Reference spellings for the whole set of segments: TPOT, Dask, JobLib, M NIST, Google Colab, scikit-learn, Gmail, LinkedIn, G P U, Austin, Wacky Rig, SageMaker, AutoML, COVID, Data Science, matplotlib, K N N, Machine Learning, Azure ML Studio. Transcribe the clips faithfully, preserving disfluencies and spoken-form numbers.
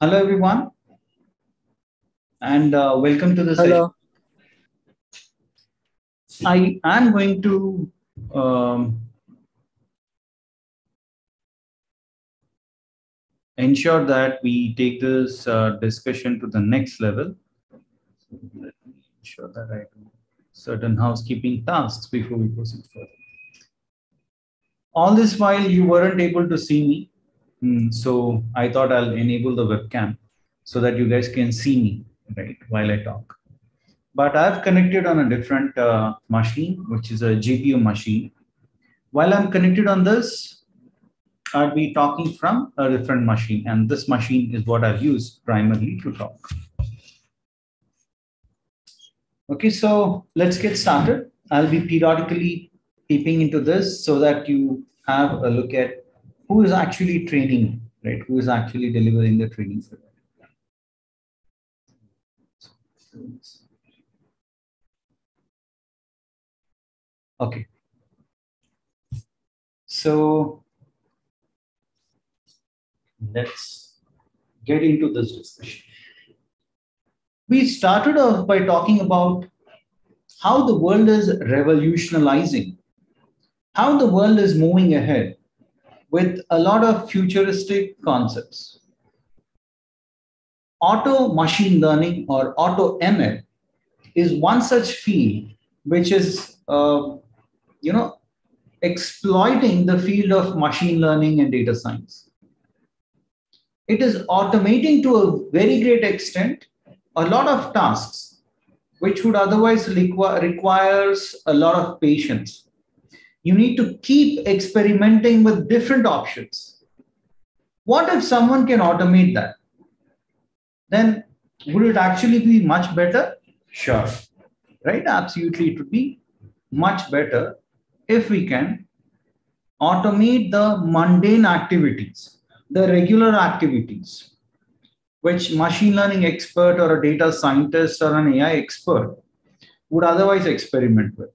Hello everyone, and uh, welcome to the Hello. session. I am going to um, ensure that we take this uh, discussion to the next level. So let me ensure that I do certain housekeeping tasks before we proceed further. All this while you weren't able to see me. So I thought I'll enable the webcam so that you guys can see me, right, while I talk. But I've connected on a different uh, machine, which is a G P U machine. While I'm connected on this, I'll be talking from a different machine, and this machine is what I've used primarily to talk. Okay, so let's get started. I'll be periodically peeping into this so that you have a look at who is actually training, right? Who is actually delivering the training for that? Okay. So let's get into this discussion. We started off by talking about how the world is revolutionizing, how the world is moving ahead with a lot of futuristic concepts. Auto machine learning or AutoML is one such field which is, uh, you know, exploiting the field of machine learning and data science. It is automating to a very great extent a lot of tasks which would otherwise require requires a lot of patience. You need to keep experimenting with different options. What if someone can automate that? Then would it actually be much better? Sure, right? Absolutely, it would be much better if we can automate the mundane activities, the regular activities, which machine learning expert or a data scientist or an A I expert would otherwise experiment with.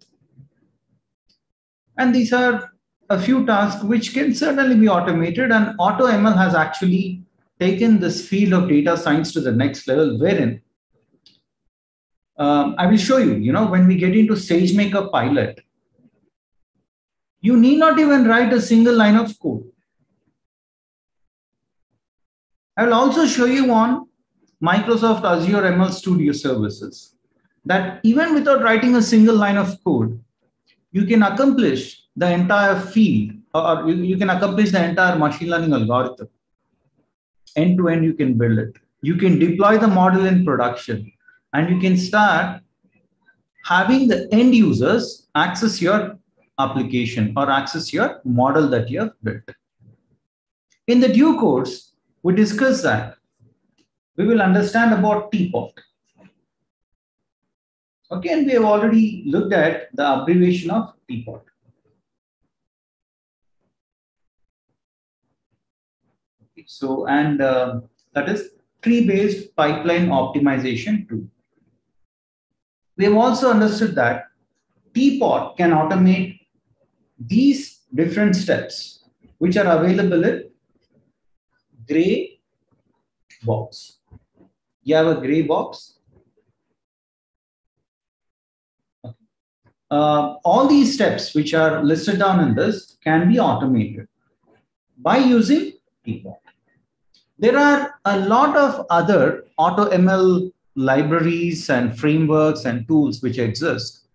And these are a few tasks which can certainly be automated, and AutoML has actually taken this field of data science to the next level, wherein um, I will show you, you know, when we get into SageMaker pilot, you need not even write a single line of code. I will also show you on Microsoft Azure M L Studio services that even without writing a single line of code, you can accomplish the entire field, or you, you can accomplish the entire machine learning algorithm. End to end, you can build it. You can deploy the model in production, and you can start having the end users access your application or access your model that you have built. In the due course, we discuss that. We will understand about T POT. Okay, and we have already looked at the abbreviation of T POT. Okay, so, and uh, that is tree-based pipeline optimization two. We have also understood that T POT can automate these different steps, which are available in gray box. You have a gray box. Uh, all these steps which are listed down in this can be automated by using T POT. There are a lot of other AutoML libraries and frameworks and tools which exist,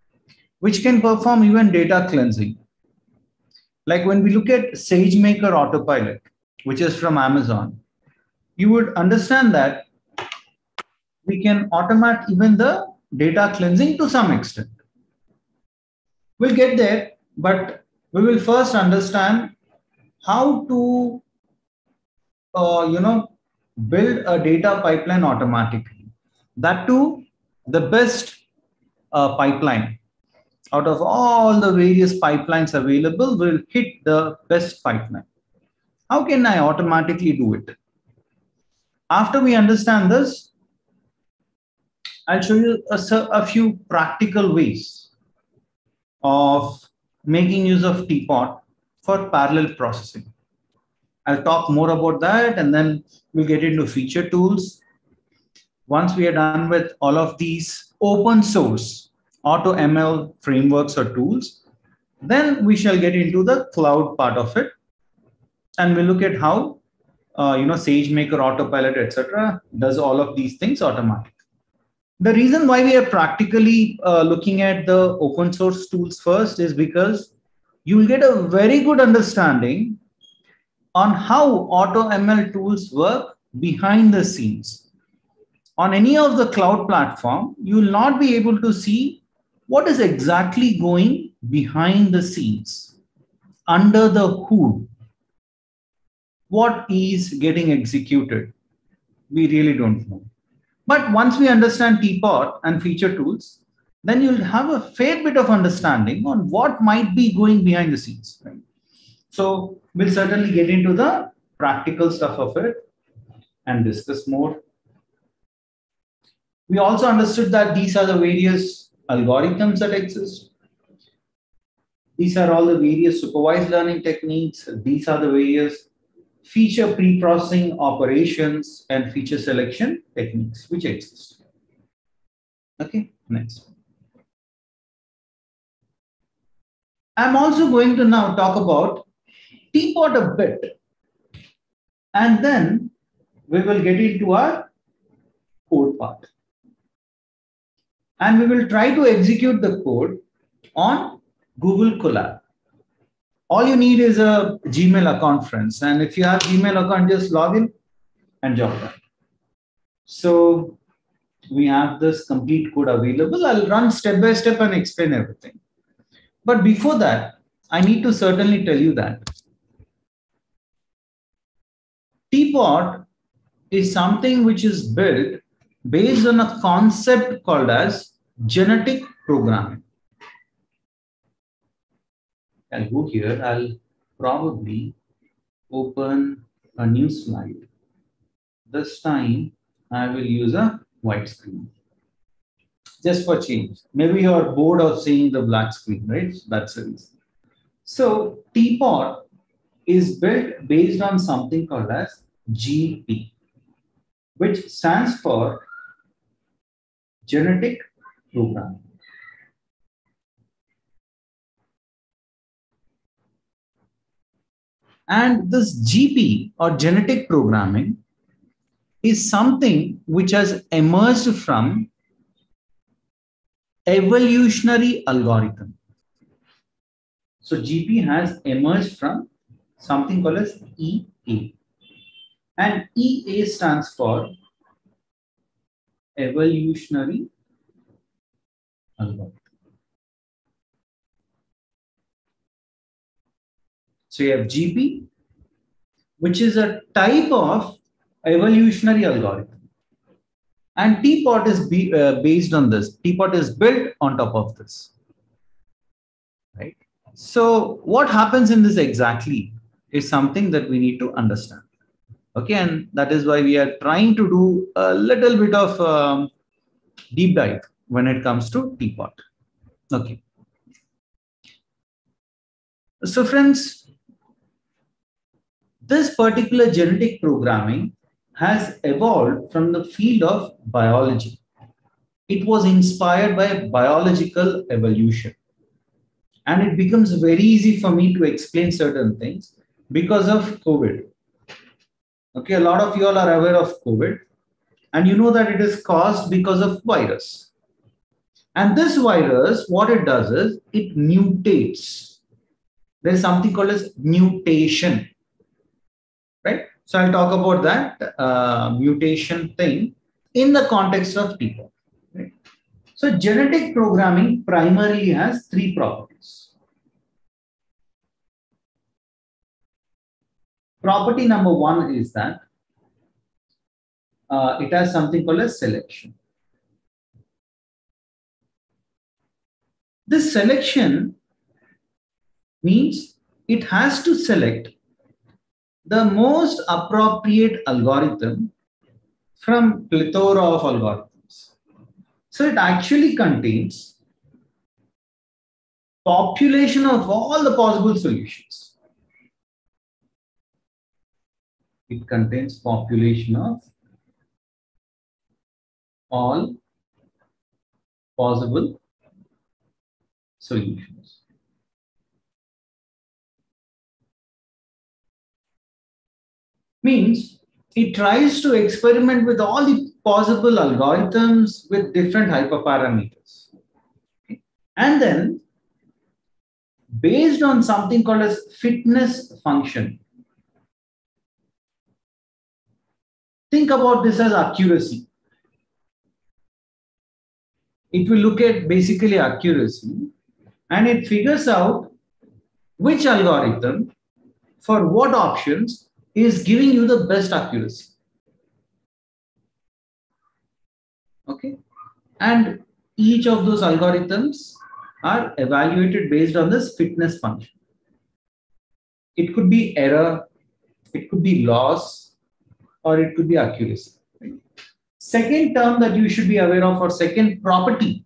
which can perform even data cleansing. Like when we look at SageMaker Autopilot, which is from Amazon, you would understand that we can automate even the data cleansing to some extent. We'll get there, but we will first understand how to, uh, you know, build a data pipeline automatically. That too, the best uh, pipeline. Out of all the various pipelines available, we'll hit the best pipeline. How can I automatically do it? After we understand this, I'll show you a, a few practical ways of making use of T POT for parallel processing. I'll talk more about that, and then we'll get into feature tools. Once we are done with all of these open source AutoML frameworks or tools, then we shall get into the cloud part of it, and we'll look at how uh, you know, SageMaker, Autopilot, et cetera does all of these things automatically. The reason why we are practically uh, looking at the open source tools first is because you will get a very good understanding on how AutoML tools work behind the scenes. On any of the cloud platform, you will not be able to see what is exactly going behind the scenes, under the hood. What is getting executed? We really don't know. But once we understand T P O T and feature tools, then you'll have a fair bit of understanding on what might be going behind the scenes. Right? So we'll certainly get into the practical stuff of it and discuss more. We also understood that these are the various algorithms that exist. These are all the various supervised learning techniques. These are the various feature pre-processing operations and feature selection techniques which exist. Okay, next. I'm also going to now talk about T P O T a bit, and then we will get into our code part. And we will try to execute the code on Google Colab. All you need is a Gmail account, friends. And if you have Gmail account, just log in and job that. So we have this complete code available. I'll run step by step and explain everything. But before that, I need to certainly tell you that T P O T is something which is built based on a concept called as genetic programming. I'll go here, I'll probably open a new slide. This time I will use a white screen, just for change. Maybe you're bored of seeing the black screen, right? That's the reason. So T P O T is built based on something called as G P, which stands for genetic programming. And this G P or genetic programming is something which has emerged from evolutionary algorithm. So G P has emerged from something called as E A. And E A stands for evolutionary algorithm. So you have G P, which is a type of evolutionary algorithm, and T P O T is be, uh, based on this. T P O T is built on top of this, right? So what happens in this exactly is something that we need to understand. Okay, and that is why we are trying to do a little bit of um, deep dive when it comes to T P O T. Okay. So friends, this particular genetic programming has evolved from the field of biology. It was inspired by biological evolution. And it becomes very easy for me to explain certain things because of COVID. Okay, a lot of you all are aware of COVID, and you know that it is caused because of virus. And this virus, what it does is it mutates. There's something called as mutation. Right? So I'll talk about that uh, mutation thing in the context of T P O T. Right? So genetic programming primarily has three properties. Property number one is that uh, it has something called as selection. This selection means it has to select the most appropriate algorithm from plethora of algorithms. So it actually contains population of all the possible solutions. It contains population of all possible solutions. Means it tries to experiment with all the possible algorithms with different hyperparameters. Okay. And then based on something called as fitness function. Think about this as accuracy. It will look at basically accuracy and it figures out which algorithm for what options is giving you the best accuracy. Okay. And each of those algorithms are evaluated based on this fitness function. It could be error, it could be loss, or it could be accuracy. Right? Second term that you should be aware of, or second property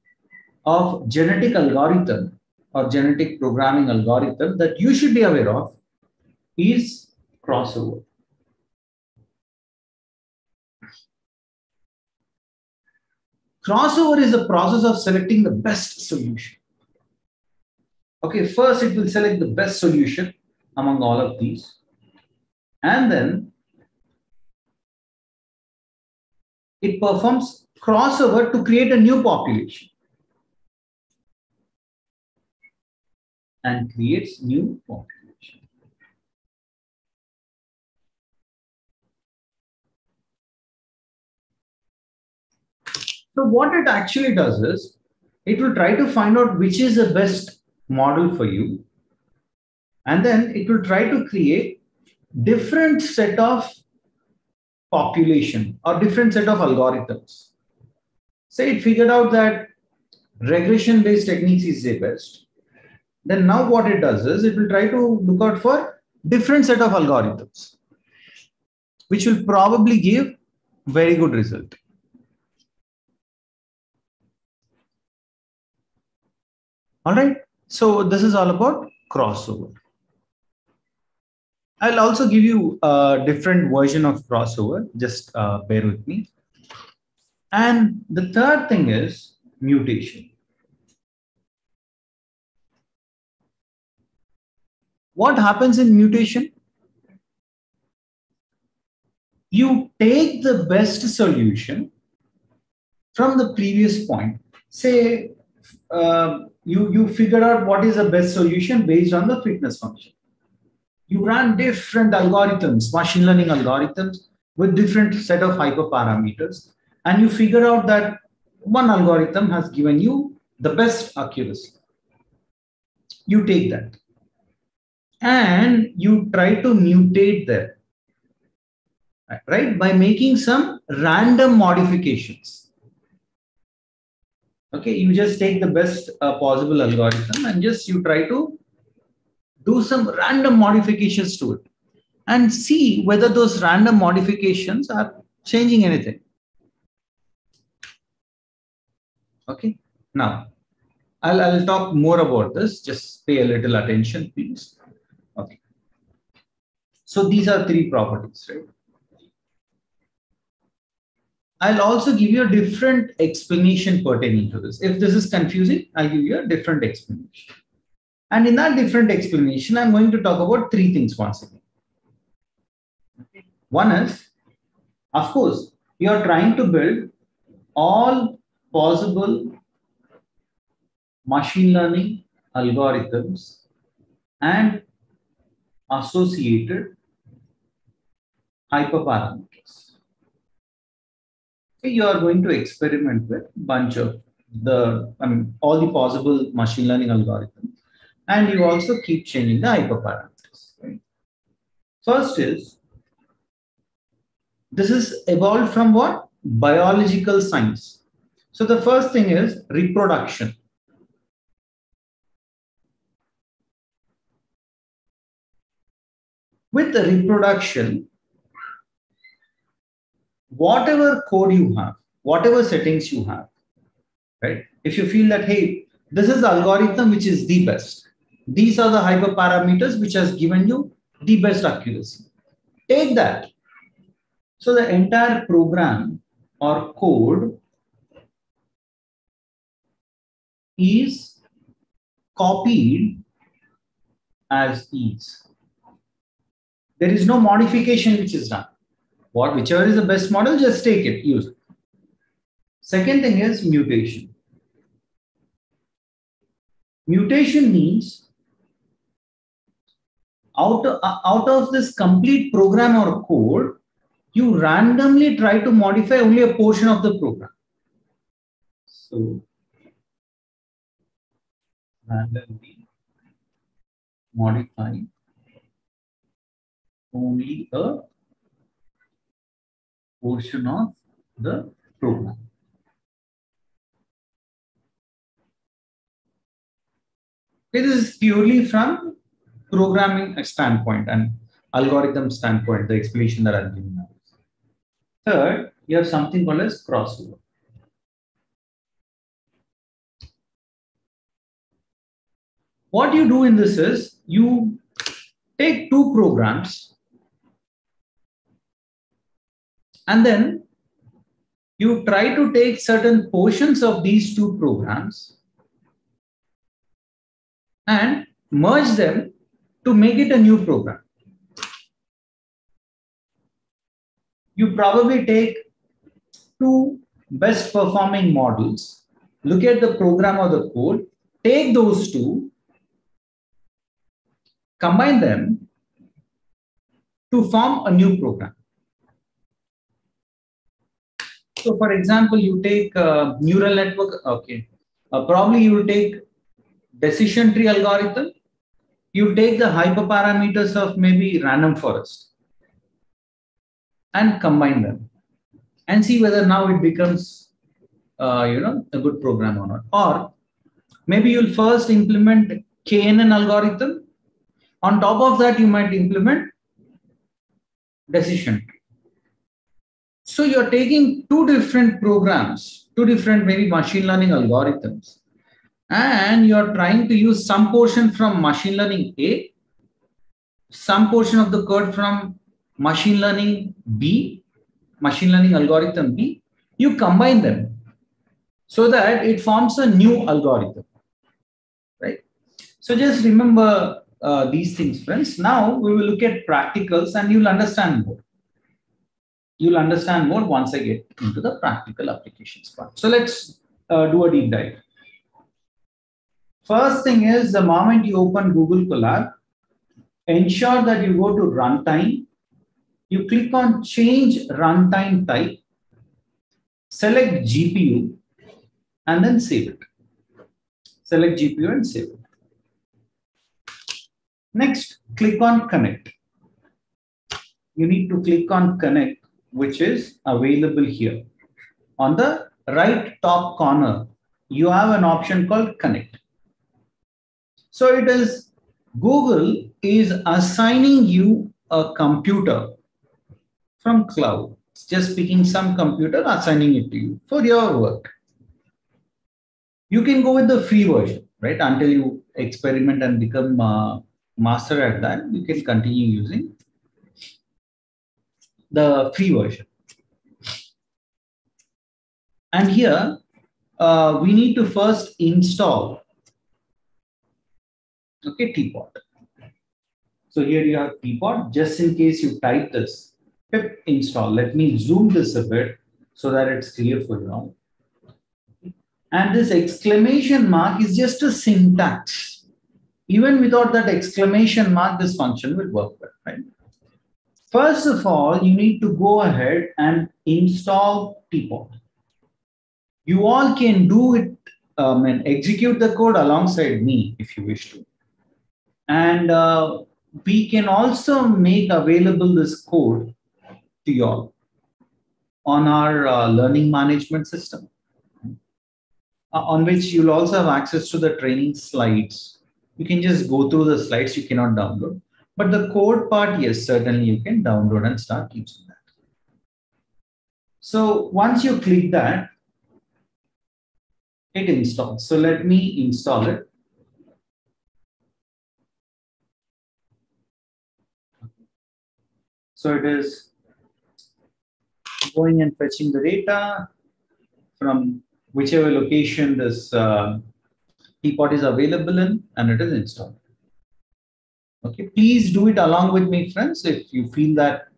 of genetic algorithm or genetic programming algorithm that you should be aware of is crossover. Crossover is the process of selecting the best solution. Okay, first it will select the best solution among all of these, and then it performs crossover to create a new population and creates new population. So what it actually does is it will try to find out which is the best model for you, and then it will try to create different set of population or different set of algorithms. Say it figured out that regression based techniques is the best, then now what it does is it will try to look out for different set of algorithms which will probably give very good result. All right. So this is all about crossover. I'll also give you a different version of crossover. Just uh, bear with me. And the third thing is mutation. What happens in mutation? You take the best solution from the previous point. Say, uh, You, you figure out what is the best solution based on the fitness function. You run different algorithms, machine learning algorithms with different set of hyperparameters, and you figure out that one algorithm has given you the best accuracy. You take that and you try to mutate that, right? By making some random modifications. Okay, you just take the best uh, possible algorithm and just you try to do some random modifications to it and see whether those random modifications are changing anything. Okay, now I'll, I'll talk more about this. Just pay a little attention, please. Okay, so these are three properties, right? I'll also give you a different explanation pertaining to this. If this is confusing, I'll give you a different explanation. And in that different explanation, I'm going to talk about three things once again. Okay. One is, of course, you are trying to build all possible machine learning algorithms and associated hyperparameters. You are going to experiment with a bunch of the, I mean, all the possible machine learning algorithms, and you also keep changing the hyperparameters. Right? First is, this is evolved from what? Biological science. So the first thing is reproduction. With the reproduction, whatever code you have, whatever settings you have, right? If you feel that, hey, this is the algorithm which is the best. These are the hyperparameters which has given you the best accuracy. Take that So the entire program or code is copied as is. There is no modification which is done. What, whichever is the best model, just take it, use it. Second thing is mutation. Mutation means out of, out of this complete program or code, you randomly try to modify only a portion of the program. So, randomly modify only a portion of the program. It is purely from programming standpoint and algorithm standpoint, the explanation that I'm giving now. Third, you have something called as crossover. What you do in this is you take two programs and then you try to take certain portions of these two programs and merge them to make it a new program. You probably take two best performing models, look at the program or the code, take those two, combine them to form a new program. So for example, you take a neural network, okay, uh, probably you will take decision tree algorithm, you take the hyperparameters of maybe random forest and combine them and see whether now it becomes, uh, you know, a good program or not. Or maybe you'll first implement K N N algorithm. On top of that, you might implement decision tree. So you're taking two different programs, two different maybe machine learning algorithms, and you're trying to use some portion from machine learning A, some portion of the code from machine learning B, machine learning algorithm B, you combine them so that it forms a new algorithm, right? So just remember Uh, these things, friends. Now we will look at practicals and you'll understand more. You'll understand more once I get into the practical applications part. So let's uh, do a deep dive. First thing is, the moment you open Google Colab, ensure that you go to runtime. You click on change runtime type, select G P U and then save it. Select G P U and save it. Next, click on connect. You need to click on connect, which is available here. On the right top corner, you have an option called connect. So it is Google is assigning you a computer from cloud. It's just picking some computer, assigning it to you for your work. You can go with the free version, right? Until you experiment and become uh, master at that, you can continue using the free version. And here, uh, we need to first install, okay, T P O T. So here you have T P O T, just in case you type this, pip install. Let me zoom this a bit so that it's clear for you all. And this exclamation mark is just a syntax. Even without that exclamation mark, this function will work well, right? First of all, you need to go ahead and install T P O T. You all can do it um, and execute the code alongside me if you wish to. And uh, we can also make available this code to you all on our uh, learning management system, uh, on which you'll also have access to the training slides. You can just go through the slides, you cannot download. But the code part, yes, certainly you can download and start using that. So once you click that, it installs. So let me install it. So it is going and fetching the data from whichever location this uh, T POT is available in, and it is installed. Okay, please do it along with me, friends. If you feel that,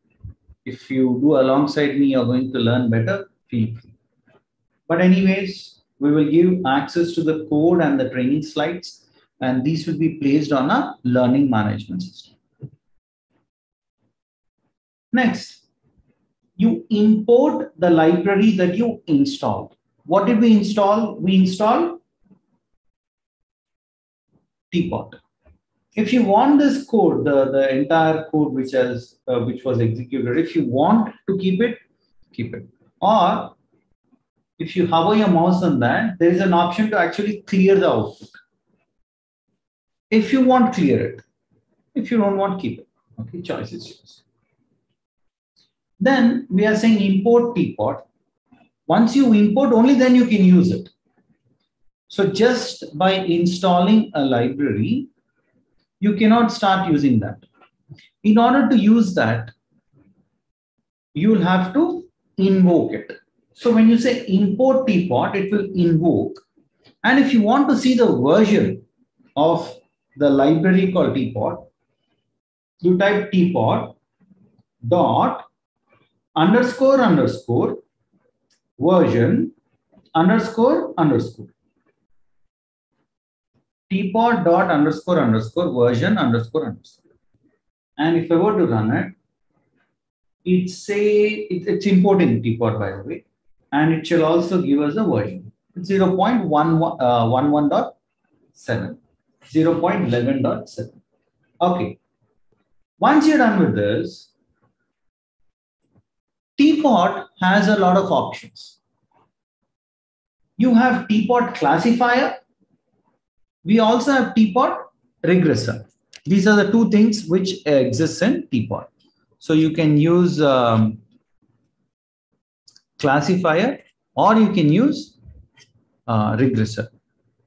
if you do alongside me, you're going to learn better, feel free. But anyways, we will give access to the code and the training slides, and these will be placed on a learning management system. Next, you import the library that you installed. What did we install? We installed T POT. If you want this code, the, the entire code which has uh, which was executed, if you want to keep it, keep it. Or if you hover your mouse on that, there is an option to actually clear the output. If you want, clear it. If you don't want, keep it. Okay, choice is yours. Then we are saying import T POT. Once you import, only then you can use it. So just by installing a library, you cannot start using that. In order to use that, you will have to invoke it. So when you say import T POT, it will invoke. And if you want to see the version of the library called T POT, you type T POT dot underscore underscore version underscore underscore. T POT dot underscore underscore version underscore underscore. And if I were to run it, it say it, it's importing T POT, by the way, and it shall also give us a version. It's zero point eleven dot seven. zero point eleven dot seven. Okay. Once you're done with this, T POT has a lot of options. You have T POT classifier. We also have T POT regressor. These are the two things which exist in T POT. So you can use um, classifier, or you can use uh, regressor,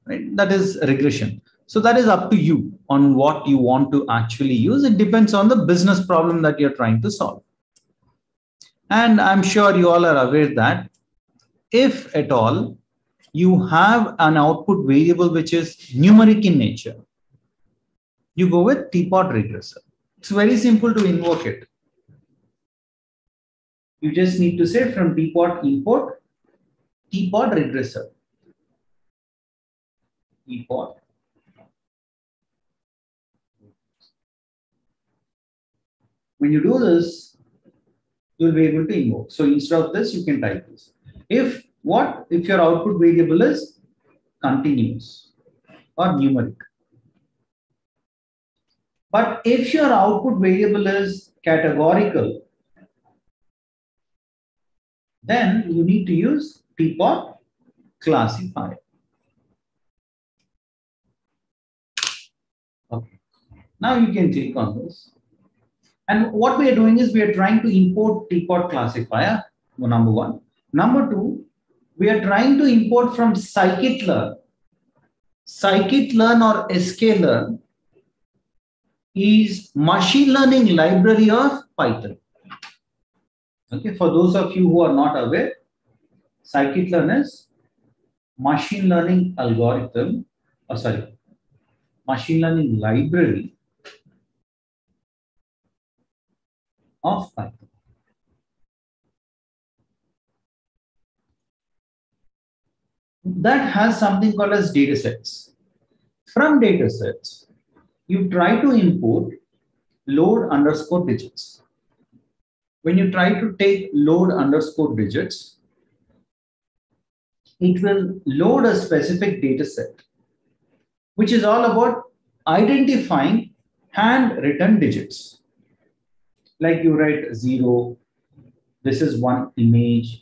right? That is regression. So that is up to you on what you want to actually use. It depends on the business problem that you're trying to solve. And I'm sure you all are aware that if at all, you have an output variable which is numeric in nature, you go with T POT regressor. It's very simple to invoke it. You just need to say from T POT import T POT regressor. T POT. When you do this, you'll be able to invoke. So instead of this, you can type this. If What if your output variable is continuous or numeric? But if your output variable is categorical, then you need to use T POT classifier. Okay. Now you can click on this. And what we are doing is we are trying to import T POT classifier, number one. Number two, we are trying to import from scikit-learn. Scikit-learn or sklearn is machine learning library of Python. Okay, for those of you who are not aware, scikit-learn is machine learning algorithm, or sorry, machine learning library of Python. That has something called as datasets. From datasets, you try to import load underscore digits. When you try to take load underscore digits, it will load a specific dataset, which is all about identifying handwritten digits. Like you write zero, this is one image,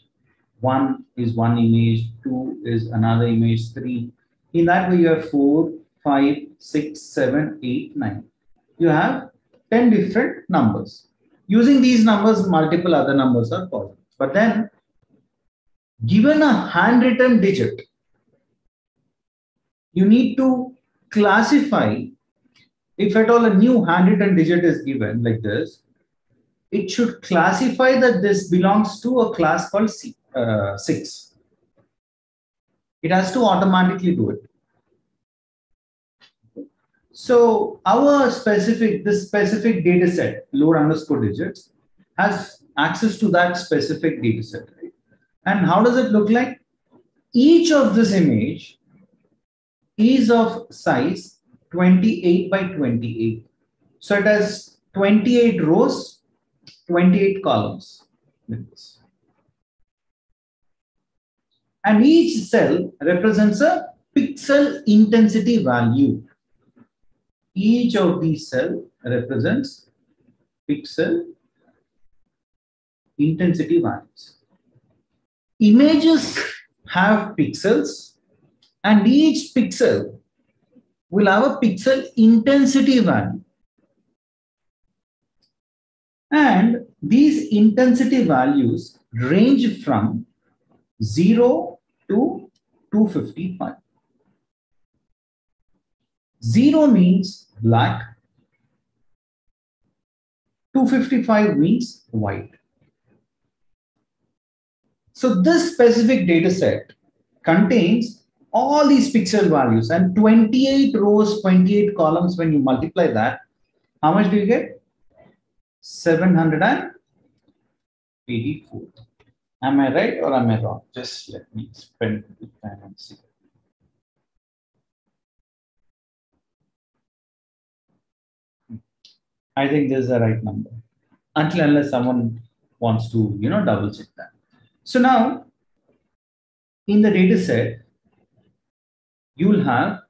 one is one image, two is another image, three. In that way, you have four, five, six, seven, eight, nine. You have ten different numbers. Using these numbers, multiple other numbers are possible. But then, given a handwritten digit, you need to classify, if at all a new handwritten digit is given like this, it should classify that this belongs to a class called C, uh, six. It has to automatically do it. So our specific, this specific data set, load underscore digits, has access to that specific data set. Right? And how does it look like? Each of this image is of size twenty-eight by twenty-eight. So it has twenty-eight rows, twenty-eight columns. And each cell represents a pixel intensity value. Each of these cells represents pixel intensity values. Images have pixels, and each pixel will have a pixel intensity value. And these intensity values range from zero to two fifty-five. zero means black, two fifty-five means white. So this specific data set contains all these pixel values, and twenty-eight rows, twenty-eight columns. When you multiply that, how much do you get? seven hundred eighty-four. Am I right or am I wrong? Just let me spend the time and see. I think this is the right number, until unless someone wants to, you know, double check that. So now, in the data set, you will have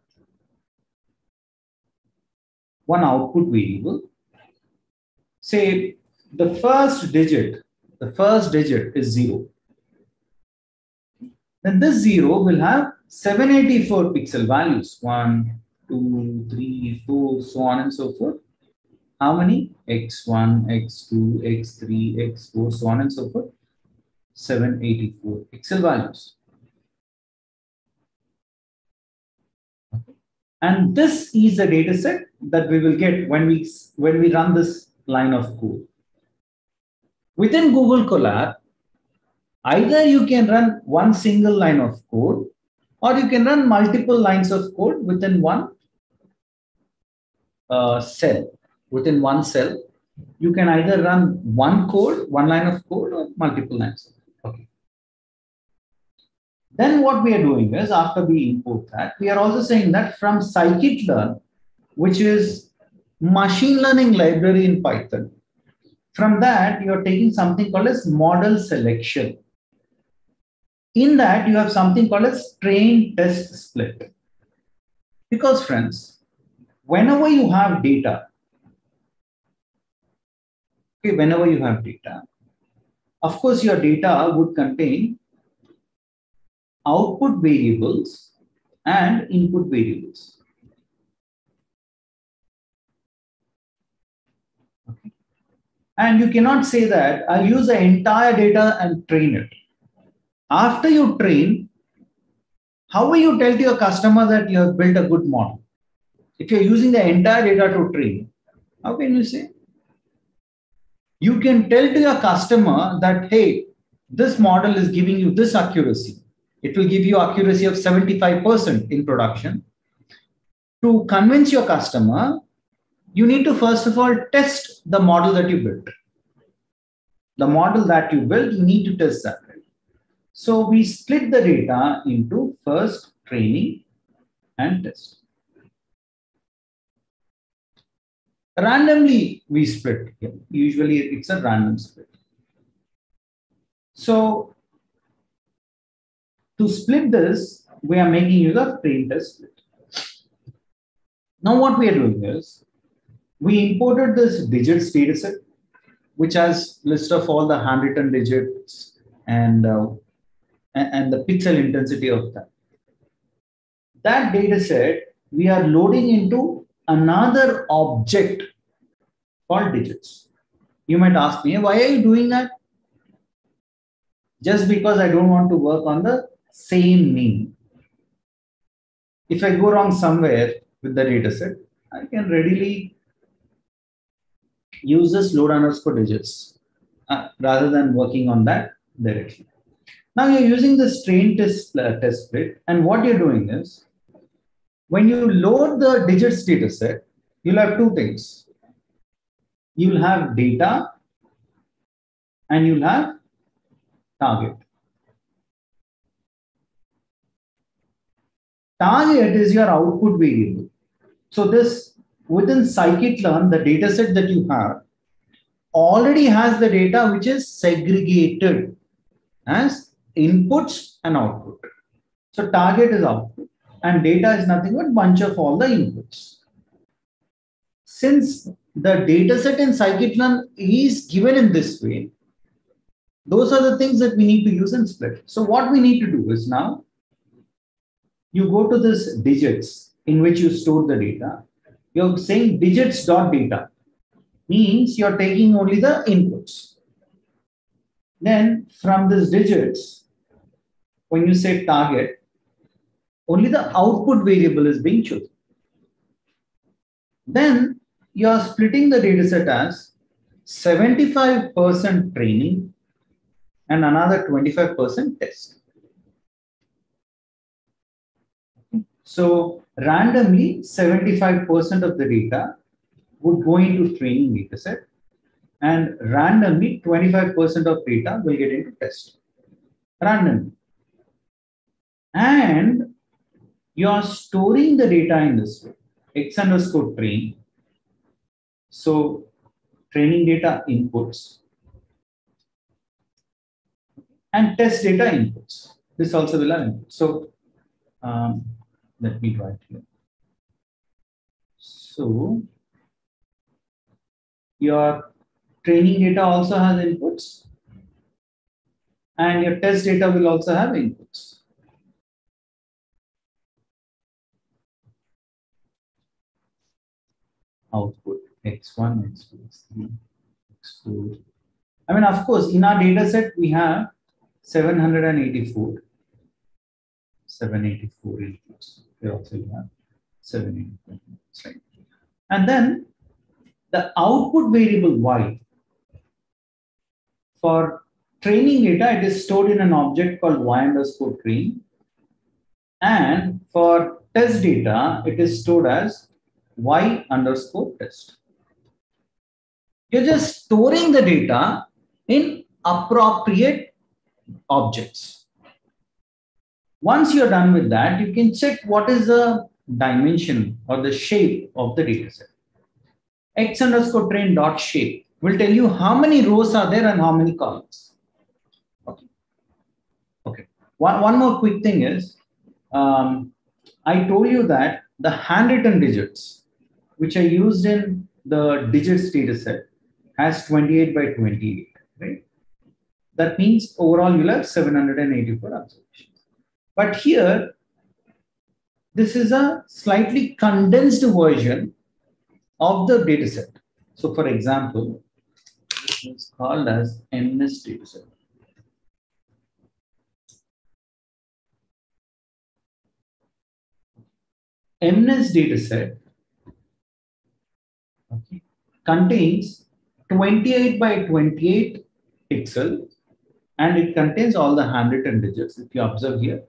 one output variable. Say the first digit. The first digit is zero. Then this zero will have seven hundred eighty-four pixel values. one, two, three, four, so on and so forth. How many? x one, x two, x three, x four, so on and so forth. seven hundred eighty-four pixel values. And this is the data set that we will get when we, when we run this line of code. Within Google Colab, either you can run one single line of code, or you can run multiple lines of code within one uh, cell. Within one cell, you can either run one code, one line of code, or multiple lines. Okay. Then what we are doing is, after we import that, we are also saying that from scikit-learn, which is machine learning library in Python, from that, you are taking something called as model selection. In that, you have something called as train test split. Because friends, whenever you have data, okay, whenever you have data, of course, your data would contain output variables and input variables. And you cannot say that I'll use the entire data and train it. After you train, how will you tell to your customer that you have built a good model? If you're using the entire data to train, how can you say? You can tell to your customer that, hey, this model is giving you this accuracy. It will give you accuracy of seventy-five percent in production. To convince your customer, you need to first of all test the model that you built. The model that you built, you need to test that. So we split the data into first training and test. Randomly, we split. Usually, it's a random split. So to split this, we are making use of train test split. Now what we are doing is, we imported this digits data set, which has list of all the handwritten digits and, uh, and the pixel intensity of that. That data set, we are loading into another object called digits. You might ask me, why are you doing that? Just because I don't want to work on the same name. If I go wrong somewhere with the data set, I can readily uses load underscore digits uh, rather than working on that directly. Now you're using this train test, uh, test split, and what you're doing is, when you load the digits data set, you'll have two things. You'll have data and you'll have target. Target is your output variable. So this, within scikit-learn, the data set that you have already has the data which is segregated as inputs and output. So target is output and data is nothing but bunch of all the inputs. Since the data set in scikit-learn is given in this way, those are the things that we need to use in split. So what we need to do is now, you go to this digits in which you store the data. You're saying digits.data means you're taking only the inputs. Then from this digits, when you say target, only the output variable is being chosen. Then you're splitting the data set as seventy-five percent training and another twenty-five percent test. So randomly, seventy-five percent of the data would go into training data set and randomly twenty-five percent of data will get into test. Randomly. And you are storing the data in this way, x underscore train. So training data inputs and test data inputs. This also will have inputs. So um, let me write here. So your training data also has inputs and your test data will also have inputs. Output x one, x two, x three, x four. I mean, of course, in our data set, we have seven hundred eighty-four. seven hundred eighty-four inputs. They also have seven hundred eighty-four inputs, right? And then the output variable y for training data, it is stored in an object called y underscore train. And for test data, it is stored as y underscore test. You're just storing the data in appropriate objects. Once you're done with that, you can check what is the dimension or the shape of the data set. X underscore train dot shape will tell you how many rows are there and how many columns. Okay. Okay. One, one more quick thing is, um, I told you that the handwritten digits, which are used in the digits data set, has twenty-eight by twenty-eight, right? That means overall you'll have seven hundred eighty-four observations. But here, this is a slightly condensed version of the data set. So, for example, this is called as M NIST data set. M NIST data set okay, contains twenty-eight by twenty-eight pixel and it contains all the handwritten digits. If you observe here,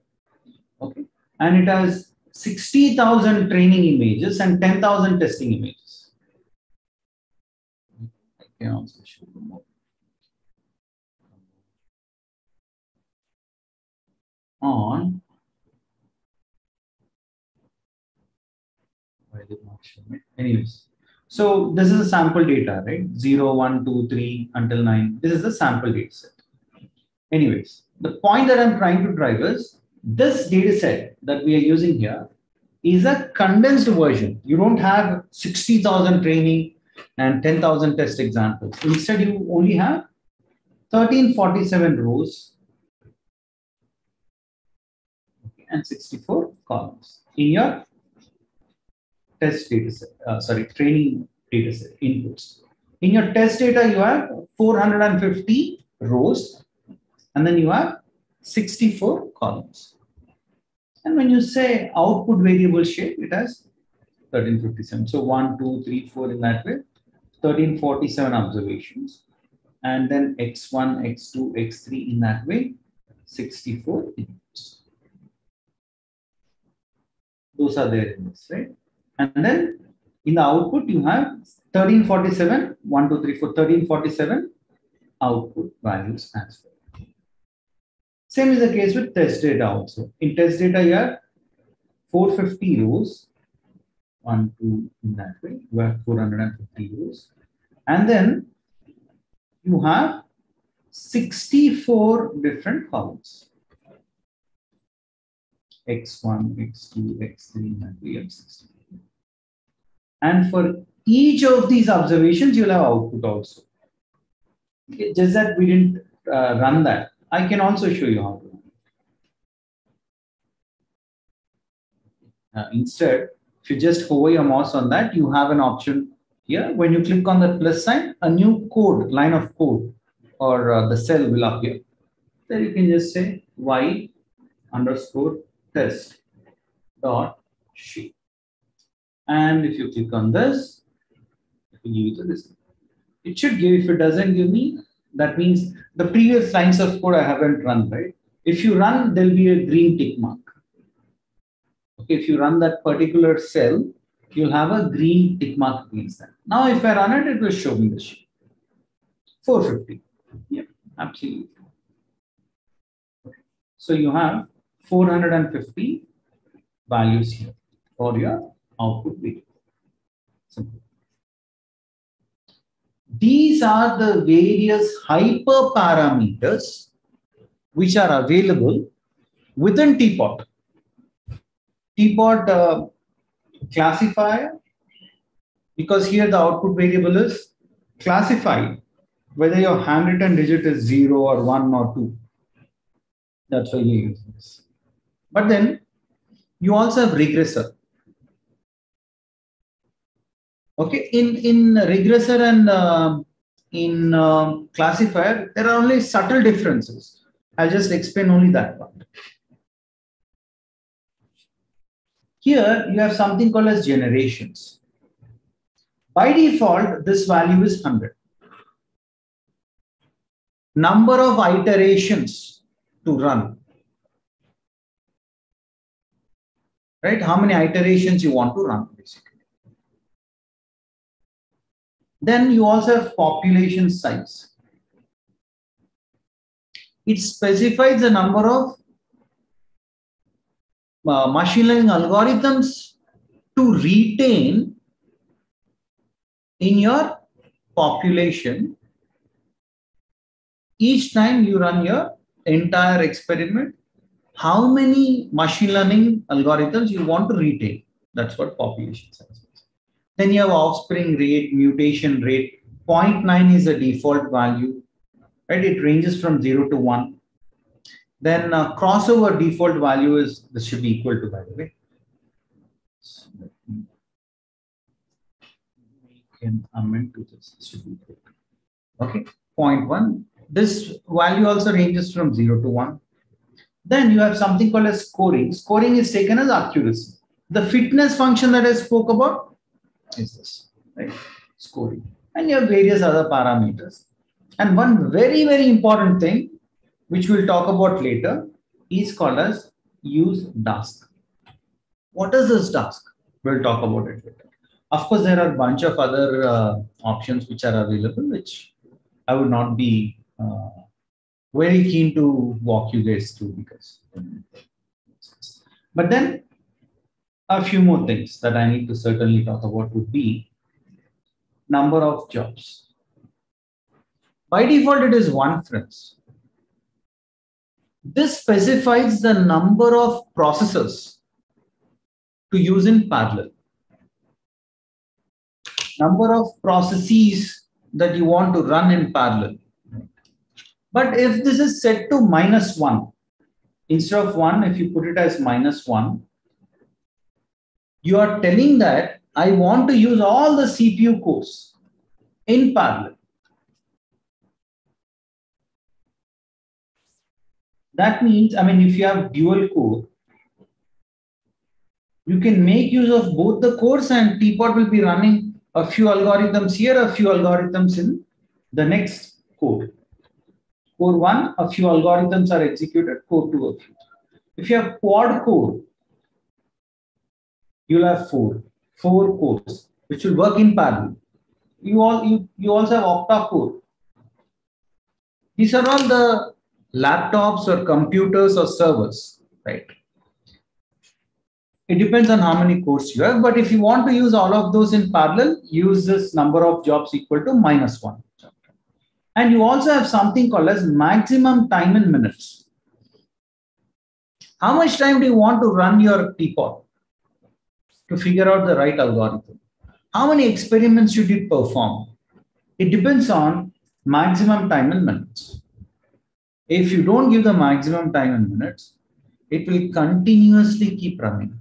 okay, and it has sixty thousand training images and ten thousand testing images. I can also show you more. On, I did not show it. Anyways, so this is a sample data, right? zero, one, two, three until nine. This is the sample data set. Anyways, the point that I'm trying to drive is, this data set that we are using here is a condensed version. You don't have sixty thousand training and ten thousand test examples. Instead, you only have one thousand three hundred forty-seven rows and sixty-four columns in your test data set, uh, sorry, training data set inputs. In your test data, you have four hundred fifty rows and then you have sixty-four columns. And when you say output variable shape, it has one thousand three hundred fifty-seven. So one, two, three, four in that way. thirteen forty-seven observations, and then x one, x two, x three in that way, sixty-four inputs. Those are their inputs, right? And then in the output, you have thirteen forty-seven, one, two, three, four, thirteen forty-seven output values as well. Same is the case with test data also. In test data, you have four hundred fifty rows, one, two, in that way, you have four hundred fifty rows. And then you have sixty-four different columns. x one, x two, x three, and we have sixty-four. And for each of these observations, you'll have output also. Okay, just that we didn't uh, run that. I can also show you how to run it. Uh, instead, if you just hover your mouse on that, you have an option here. When you click on the plus sign, a new code, line of code, or uh, the cell will appear. Then you can just say y underscore test dot sheet. And if you click on this, it will give you the result. It should give, if it doesn't give me, that means the previous lines of code I haven't run, right? If you run, there'll be a green tick mark. Okay, if you run that particular cell, you'll have a green tick mark against that. Now, if I run it, it will show me the sheet. four hundred fifty. Yep, absolutely. Okay. So you have four hundred fifty values here for your output variable. Simple. These are the various hyperparameters which are available within T POT. T POT uh, classifier, because here the output variable is classified, whether your handwritten digit is zero or one or two. That's why you use this. But then you also have regressor. Okay, in, in regressor and uh, in uh, classifier, there are only subtle differences. I'll just explain only that part. Here, you have something called as generations. By default, this value is one hundred. Number of iterations to run. Right? How many iterations you want to run, basically. Then you also have population size. It specifies the number of uh, machine learning algorithms to retain in your population each time you run your entire experiment. How many machine learning algorithms you want to retain? That's what population size is. Then you have offspring rate, mutation rate. zero point nine is the default value, right? It ranges from zero to one. Then uh, crossover default value is, this should be equal to, by the way. So let me, we can amend to this, it should be equal to. Okay, zero point one. This value also ranges from zero to one. Then you have something called as scoring. Scoring is taken as accuracy. The fitness function that I spoke about is this, right? Scoring. And you have various other parameters. And one very, very important thing, which we'll talk about later, is called as use Dask. What is this Dask? We'll talk about it later. Of course, there are a bunch of other uh, options which are available, which I would not be uh, very keen to walk you guys through, because. But then, a few more things that I need to certainly talk about would be number of jobs. By default, it is one, friends. This specifies the number of processes to use in parallel. Number of processes that you want to run in parallel. But if this is set to minus one, instead of one, if you put it as minus one, you are telling that I want to use all the C P U cores in parallel. That means, I mean, if you have dual core, you can make use of both the cores and T POT will be running a few algorithms here, a few algorithms in the next code. Core one, a few algorithms are executed, core two, a few. If you have quad core, you'll have four, four cores, which will work in parallel. You, all, you, you also have octa core. These are all the laptops or computers or servers, right? It depends on how many cores you have, but if you want to use all of those in parallel, use this number of jobs equal to minus one. And you also have something called as maximum time in minutes. How much time do you want to run your T P O T to figure out the right algorithm? How many experiments should you perform? It depends on maximum time in minutes. If you don't give the maximum time in minutes, it will continuously keep running.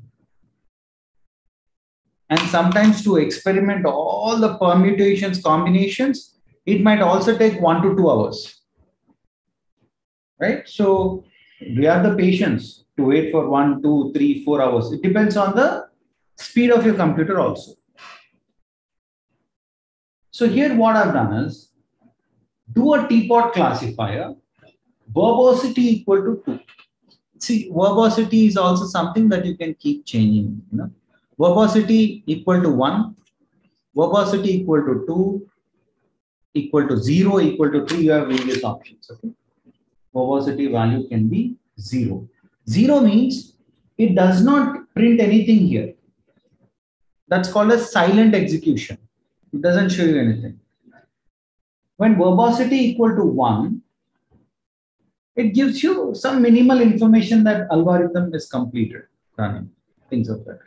And sometimes to experiment all the permutations, combinations, it might also take one to two hours, right? So we have the patience to wait for one, two, three, four hours. It depends on the speed of your computer also. So here what I've done is do a T P O T classifier, verbosity equal to two. See, verbosity is also something that you can keep changing, you know. Verbosity equal to one, verbosity equal to two, equal to zero, equal to three, you have various options, okay. Verbosity value can be zero. Zero means it does not print anything here. That's called a silent execution. It doesn't show you anything. When verbosity equal to one, it gives you some minimal information that algorithm is completed, running, things of that.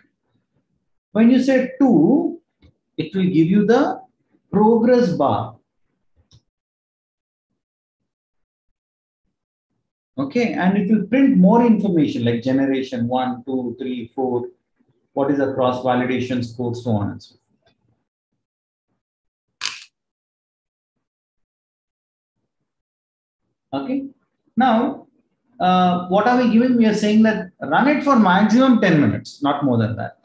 When you say two, it will give you the progress bar. Okay, and it will print more information like generation one, two, three, four, what is the cross validation score, so on and so forth. Okay, now uh, what are we giving? We are saying that run it for maximum ten minutes, not more than that,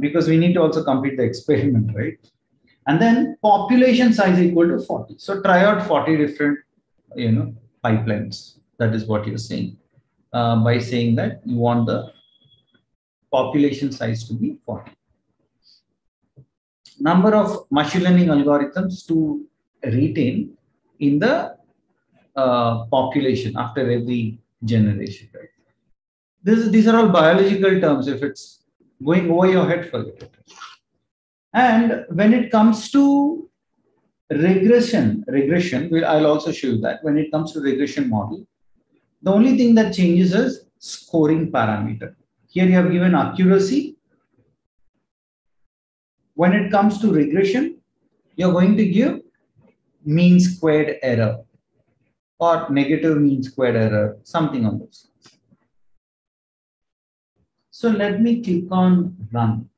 because we need to also complete the experiment, right? And then population size equal to forty. So try out forty different, you know, pipelines. That is what you're saying uh, by saying that you want the population size to be forty. Number of machine learning algorithms to retain in the uh, population after every generation, right? This, these are all biological terms. If it's going over your head, forget it. And when it comes to regression, regression, we'll, I'll also show you that. When it comes to regression model, the only thing that changes is scoring parameter. Here you have given accuracy. When it comes to regression, you're going to give mean squared error or negative mean squared error, something on those lines. So let me click on run.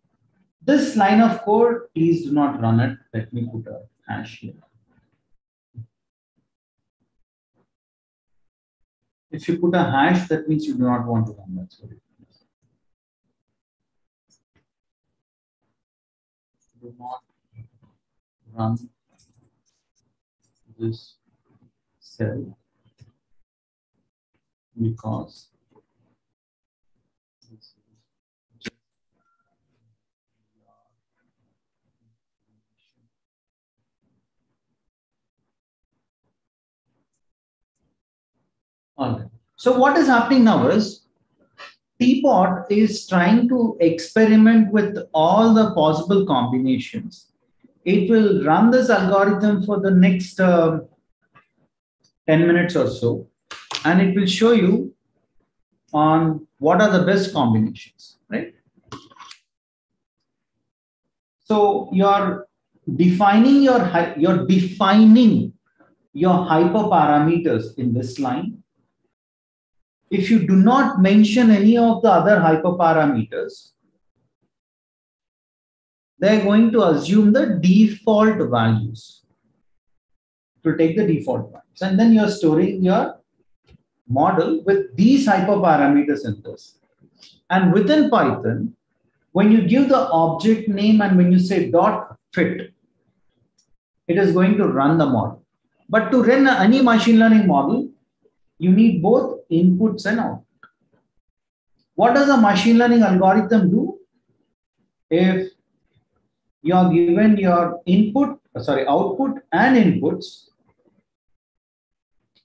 This line of code, please do not run it. Let me put a hash here. If you put a hash, that means you do not want to run that. Do not run this cell because all right. So what is happening now is T P O T is trying to experiment with all the possible combinations. It will run this algorithm for the next uh, ten minutes or so, and it will show you on what are the best combinations, right? So you're defining your, you're defining your hyperparameters in this line. If you do not mention any of the other hyperparameters, they're going to assume the default values, to take the default values. And then you're storing your model with these hyperparameters in this. And within Python, When you give the object name and when you say dot fit, it is going to run the model. But to run any machine learning model, you need both inputs and output. What does a machine learning algorithm do? If you are given your input, sorry, output and inputs,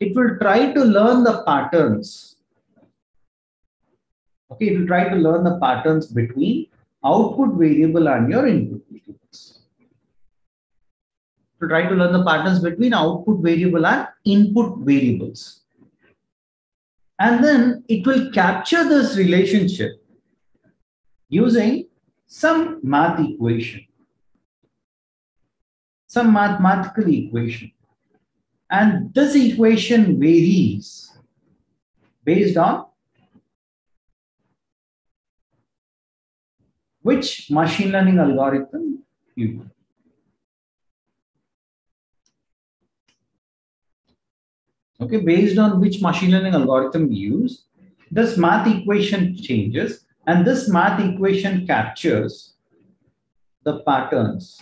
it will try to learn the patterns. Okay, it will try to learn the patterns between output variable and your input variables. It will try to learn the patterns between output variable and input variables. And then it will capture this relationship using some math equation, some mathematical equation. And this equation varies based on which machine learning algorithm you use. Okay, based on which machine learning algorithm we use, this math equation changes, and this math equation captures the patterns,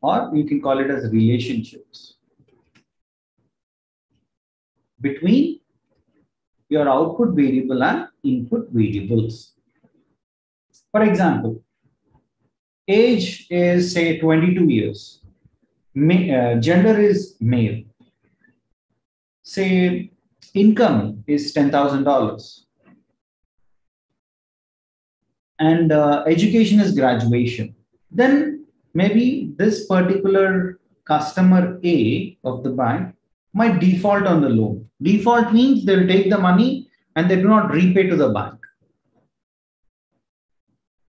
or you can call it as relationships between your output variable and input variables. For example, age is say twenty-two years. Gender is male. Say income is ten thousand dollars. And uh, education is graduation. Then maybe this particular customer A of the bank might default on the loan. Default means they'll take the money and they do not repay to the bank.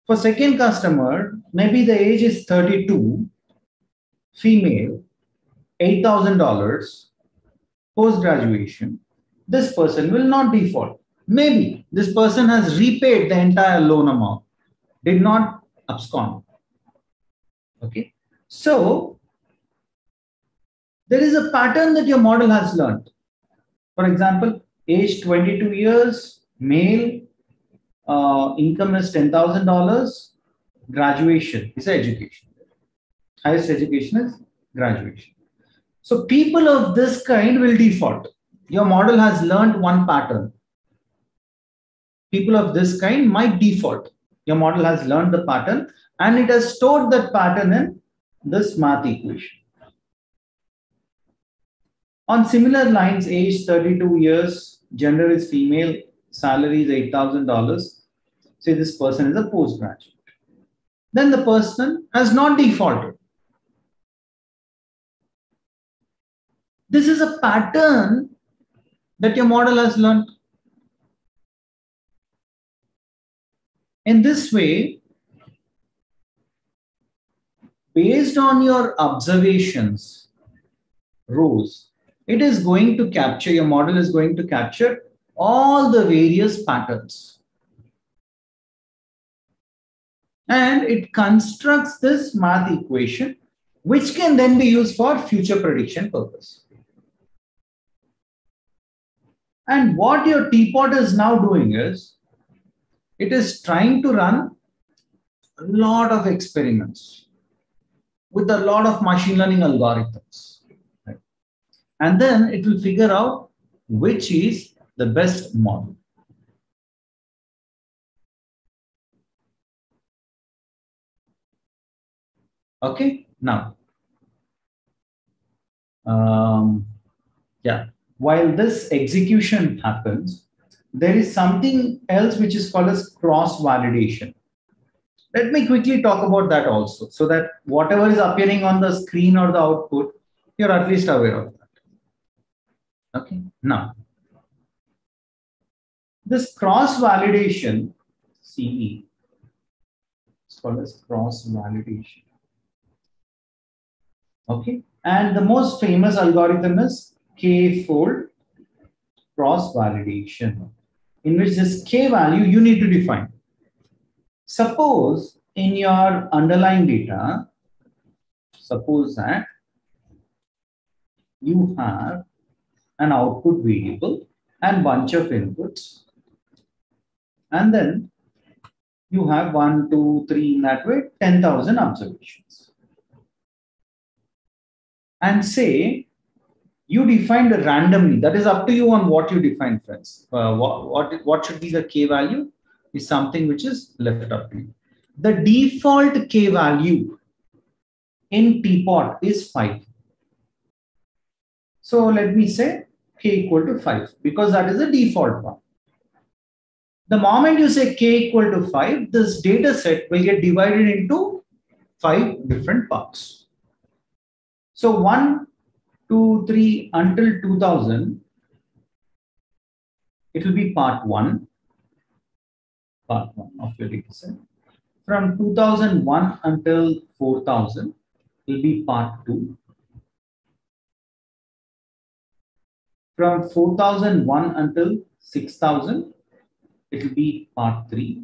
For second customer, maybe the age is thirty-two. Female, eight thousand dollars, post-graduation, this person will not default. Maybe this person has repaid the entire loan amount, did not abscond. Okay, so there is a pattern that your model has learned. For example, age twenty-two years, male, uh, income is ten thousand dollars, graduation is education. Highest education is graduation. So people of this kind will default. Your model has learned one pattern. People of this kind might default. Your model has learned the pattern and it has stored that pattern in this math equation. On similar lines, age thirty-two years, gender is female, salary is eight thousand dollars. Say this person is a postgraduate. Then the person has not defaulted. This is a pattern that your model has learned. In this way, based on your observations, rows, it is going to capture, your model is going to capture all the various patterns. And it constructs this math equation, which can then be used for future prediction purpose. And what your T POT is now doing is, it is trying to run a lot of experiments with a lot of machine learning algorithms. Right? And then it will figure out which is the best model. Okay, now, um, yeah. While this execution happens, there is something else which is called as cross-validation. Let me quickly talk about that also, so that whatever is appearing on the screen or the output, you're at least aware of that. Okay, now, this cross-validation, C E, it's called as cross-validation. Okay, and the most famous algorithm is K-fold cross-validation, in which this K value you need to define. Suppose in your underlying data, suppose that you have an output variable and bunch of inputs And then you have one, two, three in that way, ten thousand observations. And say you defined randomly, that is up to you on what you define, friends. Uh, what, what, what should be the K value is something which is left up to you. The default K value in T POT is five. So let me say K equal to five, because that is the default one. The moment you say K equal to five, this data set will get divided into five different parts. So one, two, three until two thousand, it will be part one, part one of your data set. From two thousand one until four thousand will be part two. From four thousand one until six thousand, it will be part three.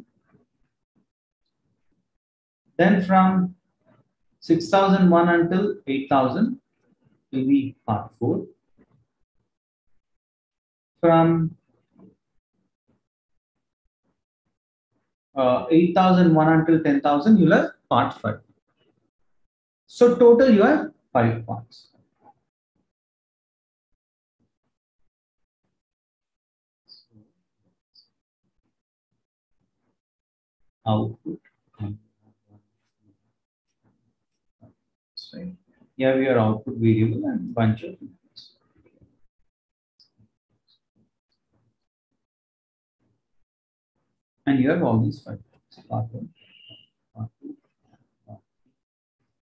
Then from six thousand one until eight thousand, it will be part four. From Uh, eight thousand one until ten thousand, you'll have part five. So total you have five parts. Output. So you have your output variable and bunch of inputs. And you have all these five parts, part one, part two, part three,